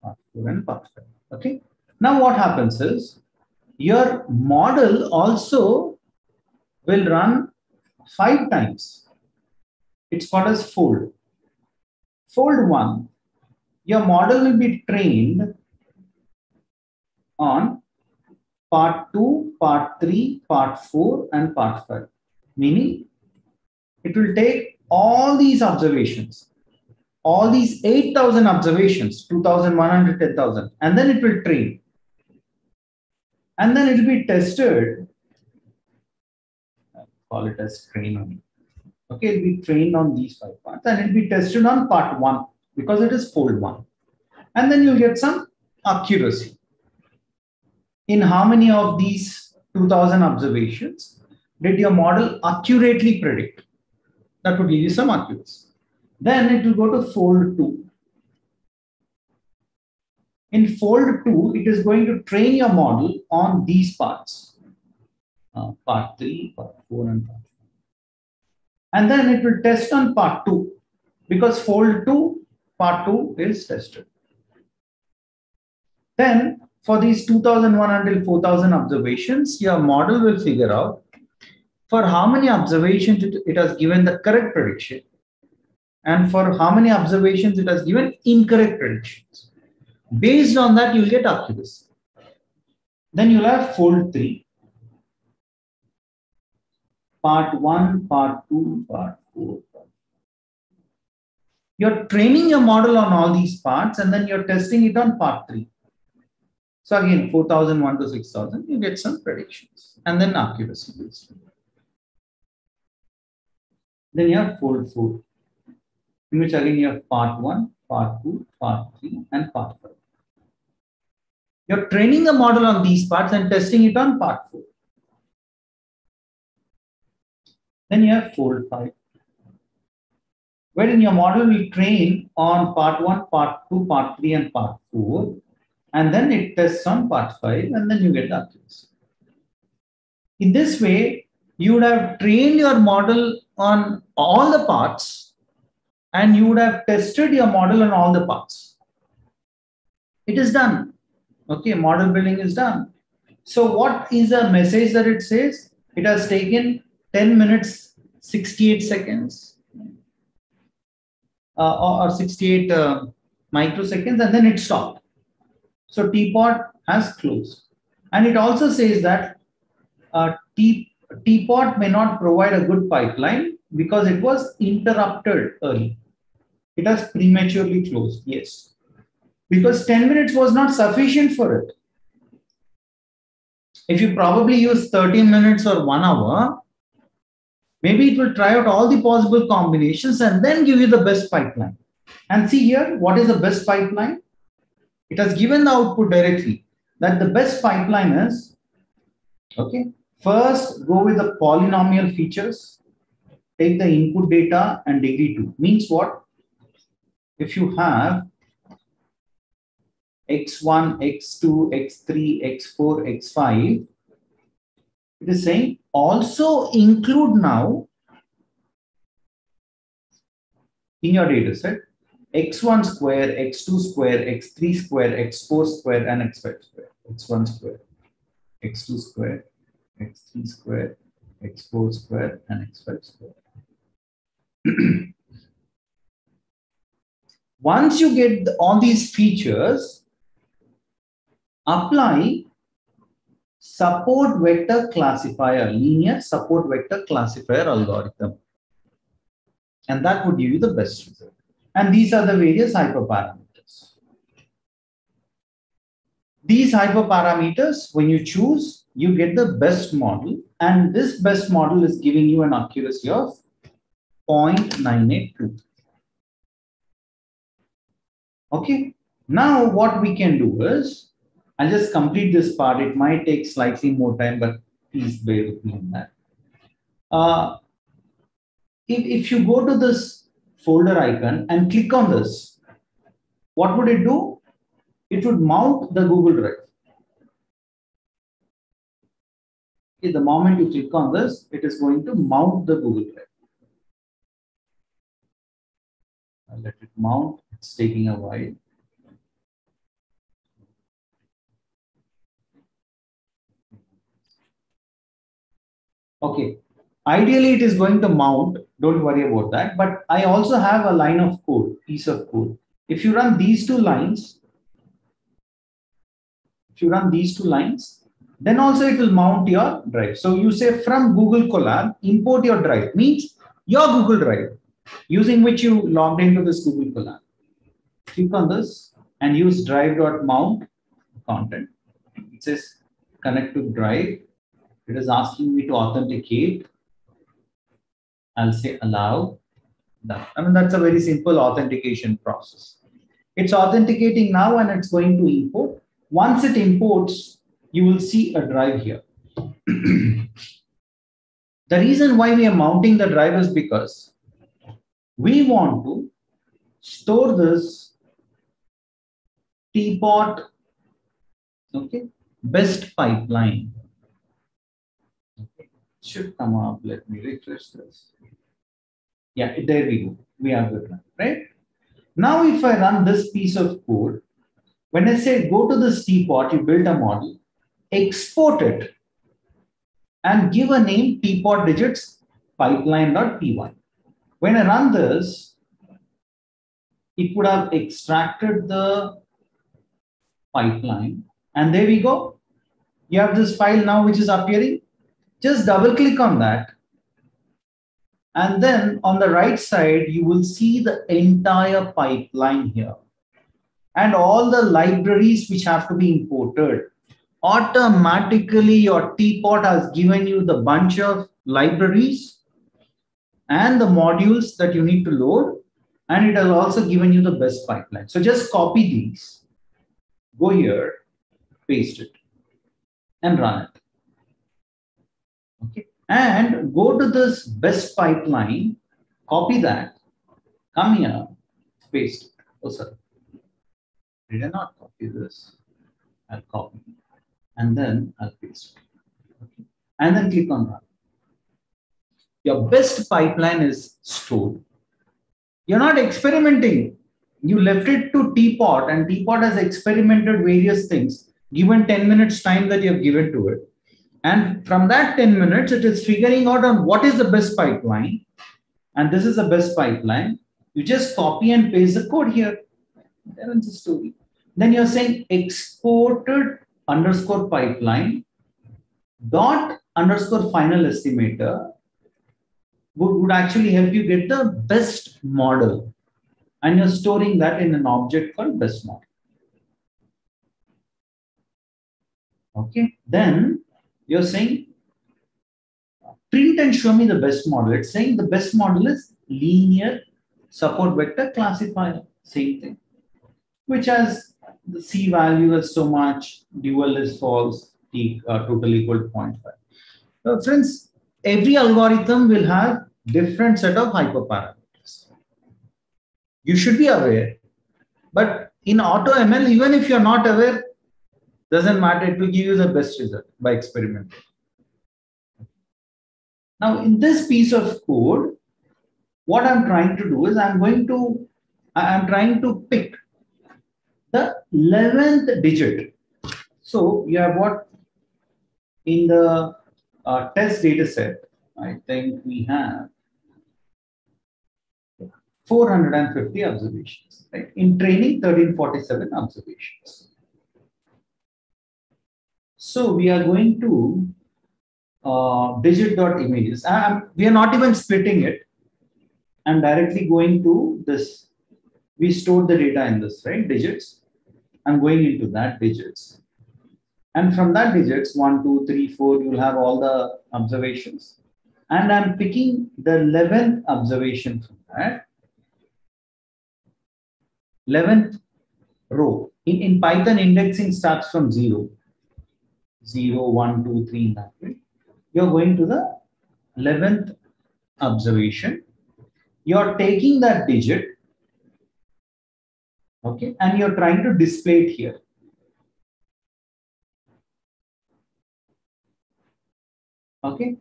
part four, and part five. Okay. Now what happens is your model also will run five times. It's called as fold. Fold one, your model will be trained on part two, part three, part four, and part five. Meaning it will take all these observations, all these eight thousand observations, two thousand one hundred, ten thousand, and then it will train. And then it will be tested. I'll call it as train only. Okay, it will be trained on these five parts and it will be tested on part one because it is fold one. And then you'll get some accuracy. In how many of these two thousand observations did your model accurately predict? That would give you some accuracy. Then it will go to fold two. In fold two, it is going to train your model on these parts, uh, part three, part four, and part five. And then it will test on part two because fold two, part two is tested. Then for these two thousand one hundred, four thousand observations, your model will figure out for how many observations it has given the correct prediction and for how many observations it has given incorrect predictions. Based on that, you'll get accuracy. Then you'll have fold three. Part one, part two, part four. Part you're training your model on all these parts and then you're testing it on part three. So again, four thousand one to six thousand, you get some predictions and then accuracy based on that. Then you have fold four, in which again you have part one, part two, part three, and part five. You're training the model on these parts and testing it on part four. Then you have fold five, wherein your model will train on part one, part two, part three, and part four, and then it tests on part five, and then you get the accuracy. In this way, you would have trained your model on all the parts and you would have tested your model on all the parts. It is done. Okay, model building is done. So what is the message that it says? It has taken ten minutes, sixty-eight seconds uh, or, or sixty-eight uh, microseconds and then it stopped. So T POT has closed. And it also says that uh, T T POT may not provide a good pipeline because it was interrupted early. It has prematurely closed, yes. Because ten minutes was not sufficient for it. If you probably use thirty minutes or one hour, Maybe it will try out all the possible combinations and then give you the best pipeline. And see here, what is the best pipeline? It has given the output directly that the best pipeline is, okay, first go with the polynomial features, take the input data and degree two. Means what? If you have x one, x two, x three, x four, x five, it is saying also include now in your data set x one square, x two square, x three square, x four square and x five square. x one square, x two square, x three square, x four square and x five square. Once you get all these features, apply support vector classifier, linear support vector classifier algorithm. And that would give you the best result. And these are the various hyperparameters. These hyperparameters, when you choose, you get the best model. And this best model is giving you an accuracy of zero point nine eight two. Okay. Now what we can do is, I'll just complete this part. It might take slightly more time, but please bear with me on that. Uh, if, if you go to this folder icon and click on this, what would it do? It would mount the Google Drive. Okay, the moment you click on this, it is going to mount the Google Drive. I'll let it mount. It's taking a while. Okay, ideally it is going to mount, don't worry about that, but I also have a line of code, piece of code. If you run these two lines, if you run these two lines, then also it will mount your drive. So you say from Google Colab, import your drive, means your Google Drive, using which you logged into this Google Colab. Click on this and use drive.mount content. It says connect to drive. It is asking me to authenticate. I'll say allow. That. I mean, that's a very simple authentication process. It's authenticating now and it's going to import. Once it imports, you will see a drive here. The reason why we are mounting the drive is because we want to store this T POT, okay, best pipeline. Should come up. Let me refresh this. Yeah, there we go. We have the drive, right? Now, if I run this piece of code, when I say go to this T POT, you build a model, export it, and give a name T POT digits pipeline.py. When I run this, it would have extracted the pipeline, and there we go. You have this file now which is appearing. Just double click on that, and then on the right side you will see the entire pipeline here and all the libraries which have to be imported. Automatically your T POT has given you the bunch of libraries and the modules that you need to load, and it has also given you the best pipeline. So just copy these, go here, paste it and run it. Okay. And go to this best pipeline, copy that, come here, paste it. Oh, sorry. Did I not copy this? I'll copy and then I'll paste it. Okay. And then click on run. Your best pipeline is stored. You're not experimenting. You left it to T POT, and T POT has experimented various things, given ten minutes time that you have given to it. And from that ten minutes, it is figuring out on what is the best pipeline. And this is the best pipeline. You just copy and paste the code here. There is the story. Then you're saying exported underscore pipeline dot underscore final estimator would, would actually help you get the best model. And you're storing that in an object called best model. Okay, then you're saying print and show me the best model. It's saying the best model is linear support vector classifier, same thing, which has the C value is so much, dual is false, T, uh, total equal to zero point five. So friends, every algorithm will have different set of hyperparameters. You should be aware, but in AutoML, even if you're not aware, doesn't matter, it will give you the best result by experimenting. Now, in this piece of code, what I'm trying to do is I'm going to, I'm trying to pick the eleventh digit. So you have what in the uh, test data set, I think we have four hundred fifty observations, right? In training, thirteen forty-seven observations. So we are going to uh, digit.images. Um, we are not even splitting it. I'm directly going to this. We stored the data in this, right? Digits. I'm going into that digits. And from that digits, one, two, three, four, you'll have all the observations. And I'm picking the eleventh observation from that. eleventh row. In, in Python, indexing starts from zero. zero, one, two, three, that way. You're going to the eleventh observation. You're taking that digit, okay, and you're trying to display it here. Okay.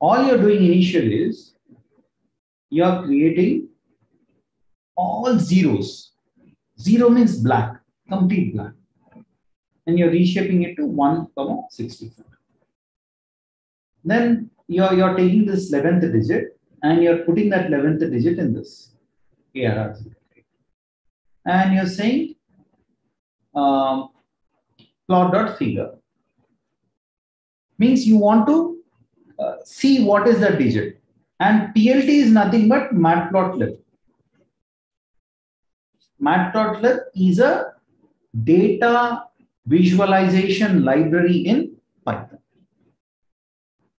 All you're doing initially is you're creating all zeros. Zero means black, complete black, and you're reshaping it to one comma sixty-four. Then you're, you're taking this eleventh digit and you're putting that eleventh digit in this A R R, and you're saying um, plot.figure means you want to uh, see what is the digit, and P L T is nothing but matplotlib. Matplotlib is a data visualization library in Python.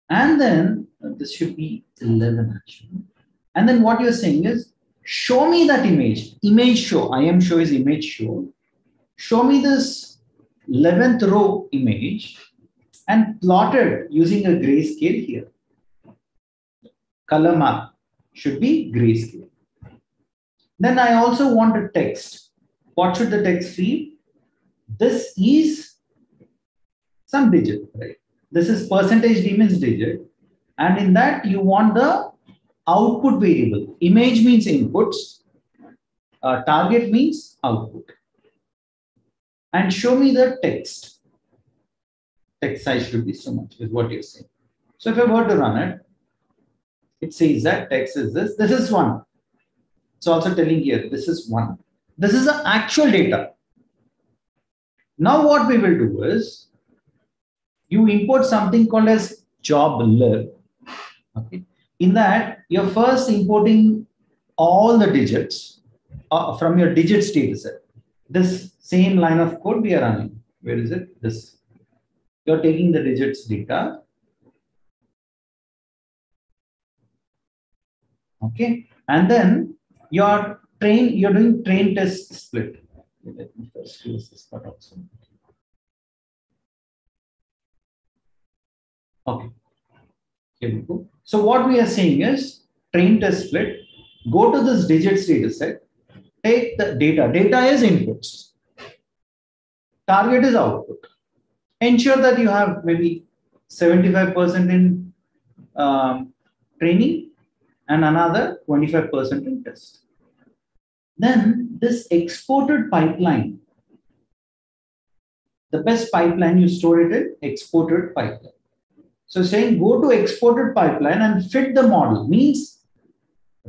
And then this should be eleven actually. And then what you're saying is, show me that image. Image show, I am show is image show. Show me this eleventh row image and plot it using a grayscale here. Color map should be grayscale. Then I also want a text. What should the text be? This is some digit, right? This is percentage d means digit, and in that you want the output variable. Image means inputs, uh, target means output, and show me the text. Text size should be so much is what you're saying. So if I were to run it, it says that text is this. This is one. It's also telling here this is one. This is the actual data. Now what we will do is, you import something called as JobLib. Okay. In that, you're first importing all the digits uh, from your digits data set. This same line of code we are running. Where is it? This. You're taking the digits data. Okay. And then you're train, you're doing train test split. Let me first close this part also. Okay, here we go. So what we are saying is train test split, go to this digits data set, take the data, data is inputs, target is output. Ensure that you have maybe seventy-five percent in um, training and another twenty-five percent in test. Then this exported pipeline, the best pipeline you store it in, exported pipeline. So saying go to exported pipeline and fit the model means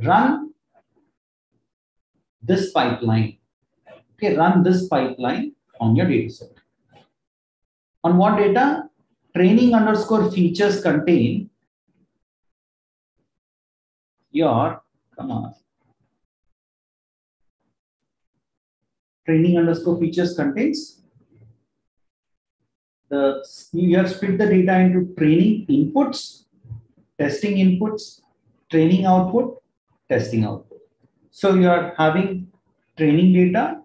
run this pipeline. Okay, run this pipeline on your data set. On what data? Training underscore features contain your, come on. Training underscore features contains the you have split the data into training inputs, testing inputs, training output, testing output. So you are having training data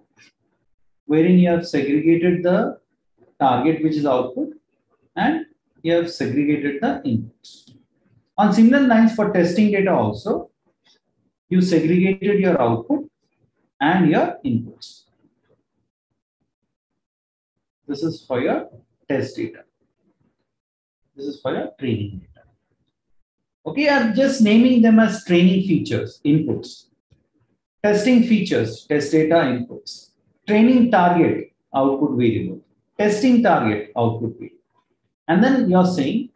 wherein you have segregated the target, which is output, and you have segregated the inputs. On similar lines for testing data also, you segregated your output and your inputs. This is for your test data. This is for your training data. Okay, I'm just naming them as training features, inputs. Testing features, test data, inputs. Training target, output variable. Testing target, output variable. And then you're saying,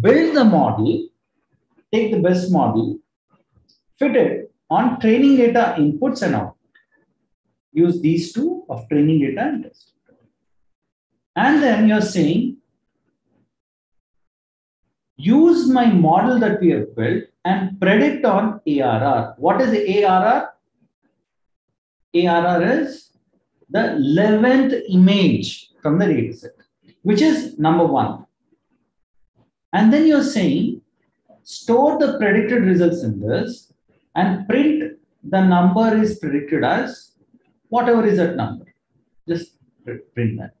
build the model, take the best model, fit it on training data, inputs and output. Use these two of training data and test. And then you're saying, use my model that we have built and predict on A R R. What is the A R R? A R R is the eleventh image from the data set, which is number one. And then you're saying, store the predicted results in this and print the number is predicted as whatever is that number. Just print that.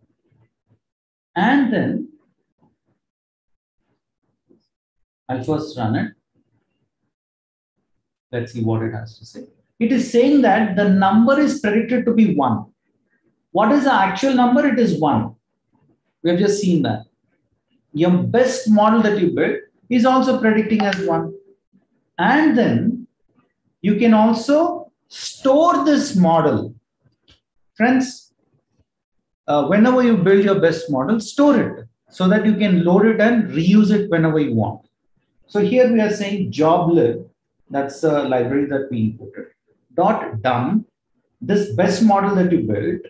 And then I'll first run it. Let's see what it has to say. It is saying that the number is predicted to be one. What is the actual number? It is one. We have just seen that. Your best model that you built is also predicting as one. And then you can also store this model. Friends, uh, whenever you build your best model, store it so that you can load it and reuse it whenever you want. So here we are saying JobLib, that's a library that we imported, dot dump this best model that you built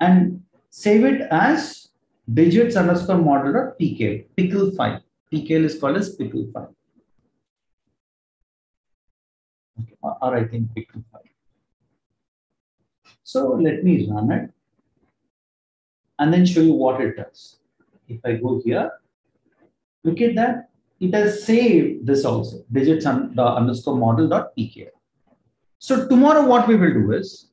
and save it as digits underscore model dot pkl, pickle file. Pkl is called as pickle file. Okay, or I think pickle file. So let me run it and then show you what it does. If I go here, look at that. It has saved this also, digits un, the underscore model dot pkl. So tomorrow what we will do is,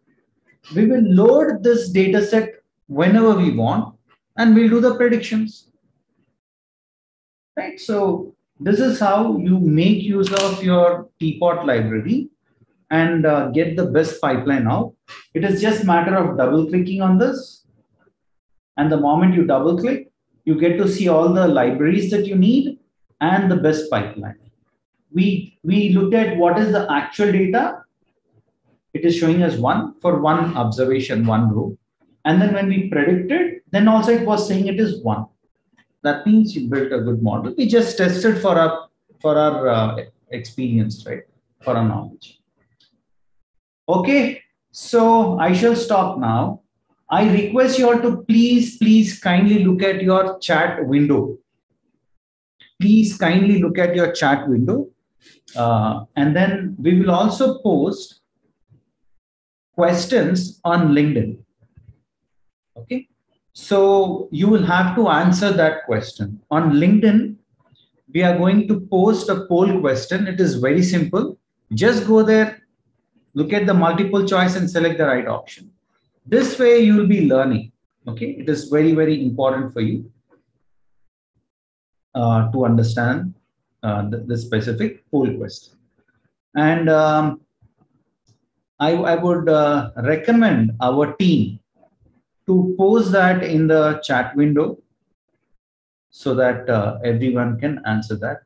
we will load this data set whenever we want and we'll do the predictions. Right? So this is how you make use of your T POT library and uh, get the best pipeline out. It is just a matter of double clicking on this. And the moment you double click, you get to see all the libraries that you need and the best pipeline. We, we looked at what is the actual data. It is showing us one for one observation, one row. And then when we predicted, then also it was saying it is one. That means you built a good model. We just tested for our, for our uh, experience, right? For our knowledge. Okay, so I shall stop now. I request you all to please, please kindly look at your chat window. Please kindly look at your chat window. Uh, and then we will also post questions on LinkedIn. Okay, so you will have to answer that question. On LinkedIn, we are going to post a poll question. It is very simple. Just go there, look at the multiple choice and select the right option. This way you will be learning. Okay, it is very, very important for you uh, to understand uh, the, the specific poll question. And um, I, I would uh, recommend our team to post that in the chat window so that uh, everyone can answer that.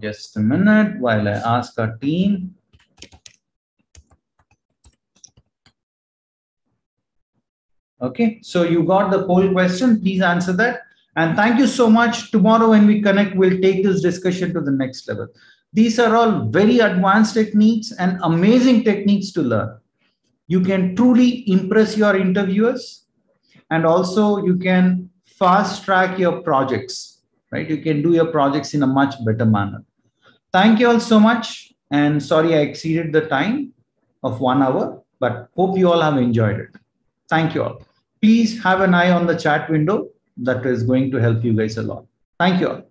Just a minute while I ask our team. Okay, so you got the poll question, please answer that. And thank you so much. Tomorrow when we connect, we'll take this discussion to the next level. These are all very advanced techniques and amazing techniques to learn. You can truly impress your interviewers and also you can fast track your projects, right? You can do your projects in a much better manner. Thank you all so much. And sorry, I exceeded the time of one hour, but hope you all have enjoyed it. Thank you all. please have an eye on the chat window. That is going to help you guys a lot. Thank you all.